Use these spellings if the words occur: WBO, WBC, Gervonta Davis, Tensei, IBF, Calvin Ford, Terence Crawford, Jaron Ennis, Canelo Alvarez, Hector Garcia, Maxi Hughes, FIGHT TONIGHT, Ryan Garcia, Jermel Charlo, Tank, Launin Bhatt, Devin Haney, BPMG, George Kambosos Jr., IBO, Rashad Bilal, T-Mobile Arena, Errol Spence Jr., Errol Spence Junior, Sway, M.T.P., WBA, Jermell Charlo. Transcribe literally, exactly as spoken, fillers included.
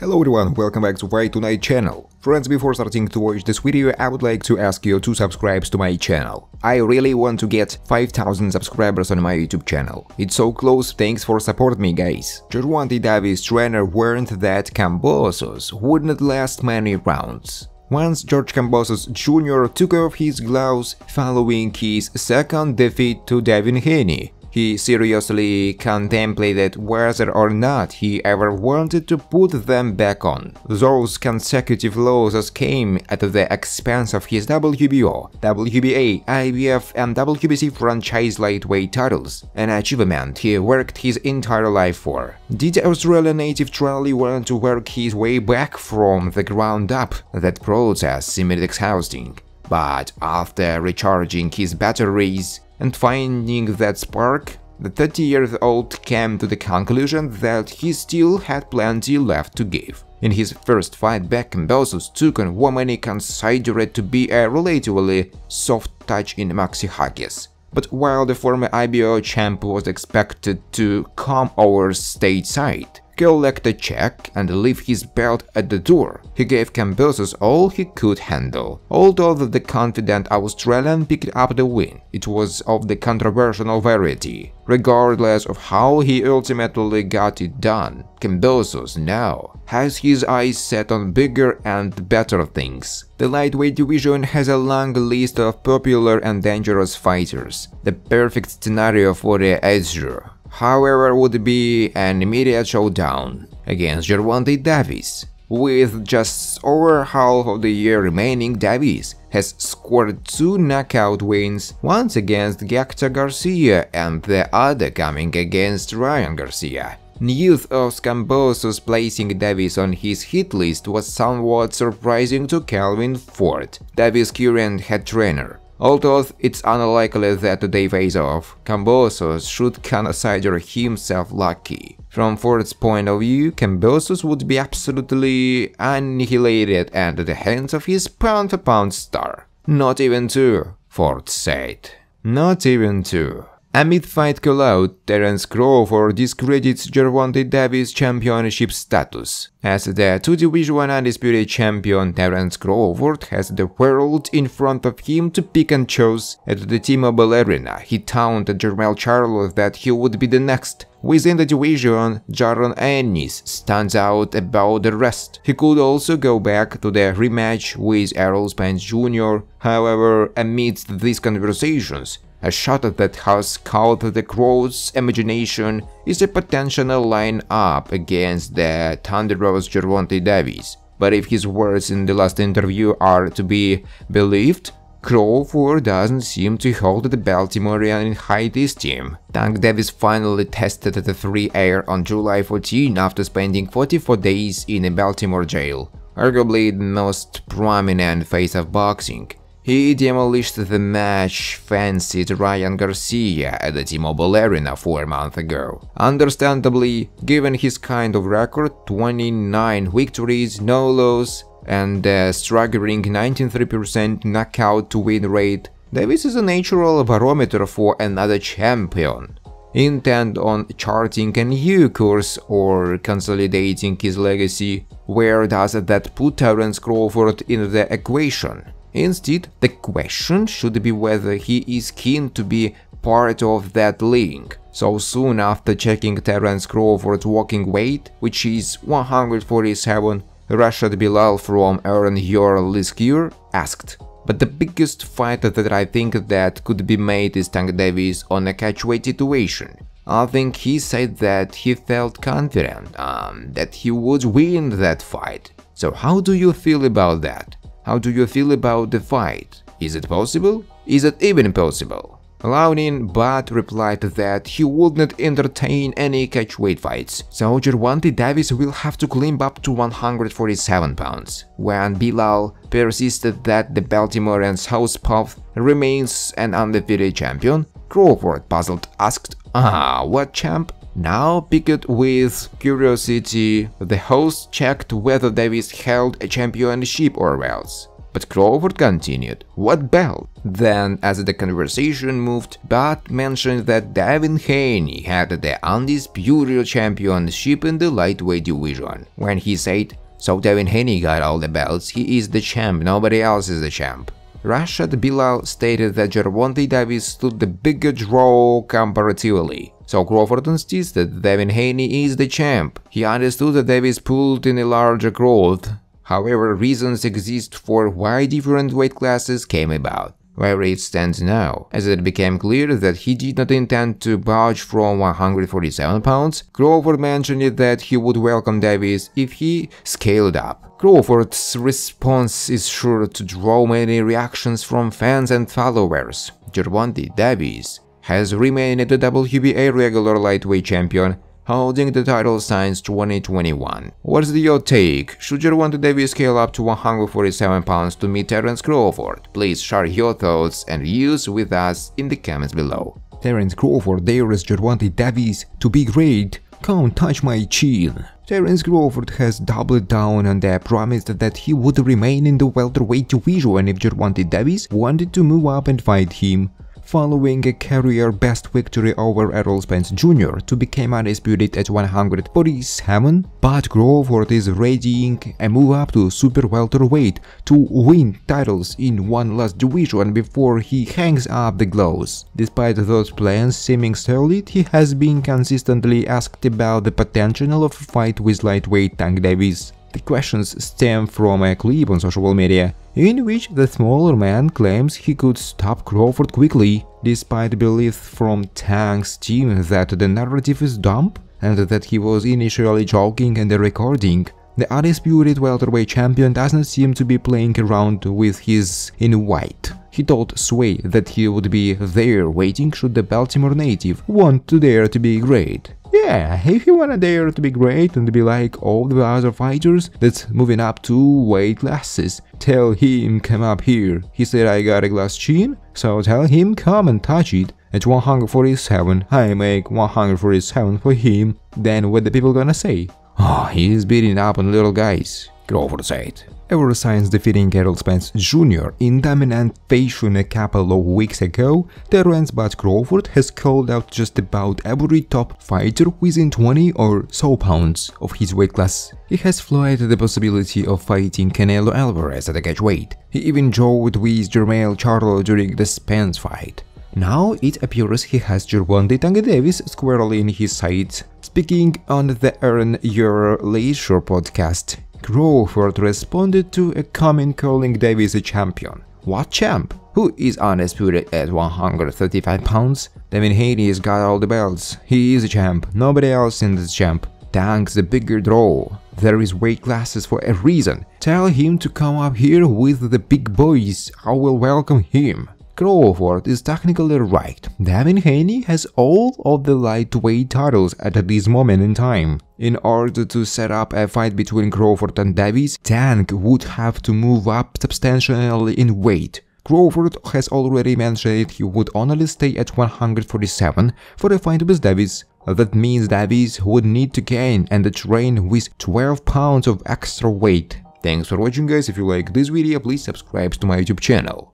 Hello everyone, welcome back to Fight Tonight channel. Friends, before starting to watch this video, I would like to ask you to subscribe to my channel. I really want to get five thousand subscribers on my YouTube channel. It's so close, thanks for supporting me, guys. Gervonta Davis' trainer warned that Kambosos wouldn't last many rounds. Once George Kambosos Junior took off his gloves following his second defeat to Devin Haney, he seriously contemplated whether or not he ever wanted to put them back on. Those consecutive losses came at the expense of his W B O, W B A, I B F and W B C franchise lightweight titles, an achievement he worked his entire life for. Did Australian native truly want to work his way back from the ground up? That process seemed exhausting. But after recharging his batteries and finding that spark, the thirty-year-old came to the conclusion that he still had plenty left to give. In his first fight back, Kambosos took on woman he considered to be a relatively soft touch in Maxi Hughes. But while the former I B O champ was expected to come over stateside, collect a check and leave his belt at the door, he gave Kambosos all he could handle. Although the confident Australian picked up the win, it was of the controversial variety. Regardless of how he ultimately got it done, Kambosos now has his eyes set on bigger and better things. The lightweight division has a long list of popular and dangerous fighters, the perfect scenario for the Azure. However, would be an immediate showdown against Gervonta Davis. With just over half of the year remaining, Davis has scored two knockout wins, once against Hector Garcia and the other coming against Ryan Garcia. News of Kambosos placing Davis on his hit list was somewhat surprising to Calvin Ford, Davis' current head trainer. Although it's unlikely that they face off, Kambosos should consider himself lucky. From Ford's point of view, Kambosos would be absolutely annihilated at the hands of his pound-for-pound star. Not even two, Ford said. Not even two. Amid fight call-out, Terence Crawford discredits Gervonta Davis' championship status. As the two-division undisputed champion, Terence Crawford has the world in front of him to pick and choose. At the T-Mobile Arena, he taunted Jermel Charlo that he would be the next. Within the division, Jaron Ennis stands out above the rest. He could also go back to the rematch with Errol Spence Junior However, amidst these conversations, a shot that has caught the crowd's imagination is a potential line-up against the thunderous Gervonta Davis. But if his words in the last interview are to be believed, Crawford doesn't seem to hold the Baltimorean in high esteem. Tank Davis finally tested the free air on July fourteenth after spending forty-four days in a Baltimore jail, arguably the most prominent face of boxing. He demolished the match-fancied Ryan Garcia at the T-Mobile Arena four months ago. Understandably, given his kind of record, twenty-nine victories, no loss, and a staggering ninety-three percent knockout-to-win rate, Davis is a natural barometer for another champion intent on charting a new course or consolidating his legacy. Where does that put Terence Crawford in the equation? Instead, the question should be whether he is keen to be part of that link. So soon after checking Terence Crawford's walking weight, which is one forty-seven, Rashad Bilal from Iran Your asked, "But the biggest fight that I think that could be made is Tank Davis on a catchweight situation." I think he said that he felt confident um, that he would win that fight. So how do you feel about that? How do you feel about the fight? Is it possible? Is it even possible? Launin Bhatt replied that he would not entertain any catchweight fights, so Gervonta Davis will have to climb up to one forty-seven pounds. When Bilal persisted that the Baltimorean southpaw remains an undefeated champion, Crawford puzzled asked, "Ah, what champ?" Now piqued with curiosity, the host checked whether Davis held a championship or else. but Crawford continued, "What belt?" Then, as the conversation moved, Butt mentioned that Devin Haney had the undisputed championship in the lightweight division, when he said, "So Devin Haney got all the belts, he is the champ, nobody else is the champ." Rashad Bilal stated that Gervonta Davis stood the bigger draw comparatively, so Crawford insisted that Devin Haney is the champ. He understood that Davis pulled in a larger crowd. However, reasons exist for why different weight classes came about, where it stands now. As it became clear that he did not intend to budge from one forty-seven pounds, Crawford mentioned that he would welcome Davis if he scaled up. Crawford's response is sure to draw many reactions from fans and followers. Gervonta Davis has remained the W B A regular lightweight champion, holding the title since twenty twenty-one. What's your take? Should Gervonta Davis scale up to one forty-seven pounds to meet Terence Crawford? Please share your thoughts and views with us in the comments below. Terence Crawford dares Gervonta Davis to be great. Can't touch my chin. Terence Crawford has doubled down on the promise that he would remain in the welterweight division if Gervonta Davis wanted to move up and fight him, following a career-best victory over Errol Spence Junior to become undisputed at one forty-seven, but Crawford is readying a move up to super welterweight to win titles in one last division before he hangs up the gloves. Despite those plans seeming solid, he has been consistently asked about the potential of a fight with lightweight Tank Davis. The questions stem from a clip on social media, in which the smaller man claims he could stop Crawford quickly, despite belief from Tank's team that the narrative is dumb and that he was initially joking and recording. The undisputed welterweight champion doesn't seem to be playing around with his in white. He told Sway that he would be there waiting should the Baltimore native want to dare to be great. Yeah, if you wanna dare to be great and be like all the other fighters that's moving up two weight classes, tell him come up here. He said I got a glass chin, so tell him come and touch it. At one forty-seven, I make one forty-seven for him. Then what the people gonna say? Oh, he's beating up on little guys, Crawford said. Ever since defeating Errol Spence Junior in dominant fashion a couple of weeks ago, Terence Butt Crawford has called out just about every top fighter within twenty or so pounds of his weight class. He has floated the possibility of fighting Canelo Alvarez at a catchweight. He even joked with Jermell Charlo during the Spence fight. Now it appears he has Gervonta Davis squarely in his sights. Speaking on the Earn Your Leisure podcast, Crawford responded to a comment calling Davis a champion. What champ? Who is undisputed at one thirty-five pounds? Devin Haney's got all the belts. He is a champ. Nobody else in this champ. Tank's the bigger draw. There is weight classes for a reason. Tell him to come up here with the big boys. I will welcome him. Crawford is technically right. Devin Haney has all of the lightweight titles at this moment in time. In order to set up a fight between Crawford and Davis, Tank would have to move up substantially in weight. Crawford has already mentioned he would only stay at one forty-seven for a fight with Davis. That means Davis would need to gain and train with twelve pounds of extra weight. Thanks for watching guys, if you like this video please subscribe to my YouTube channel.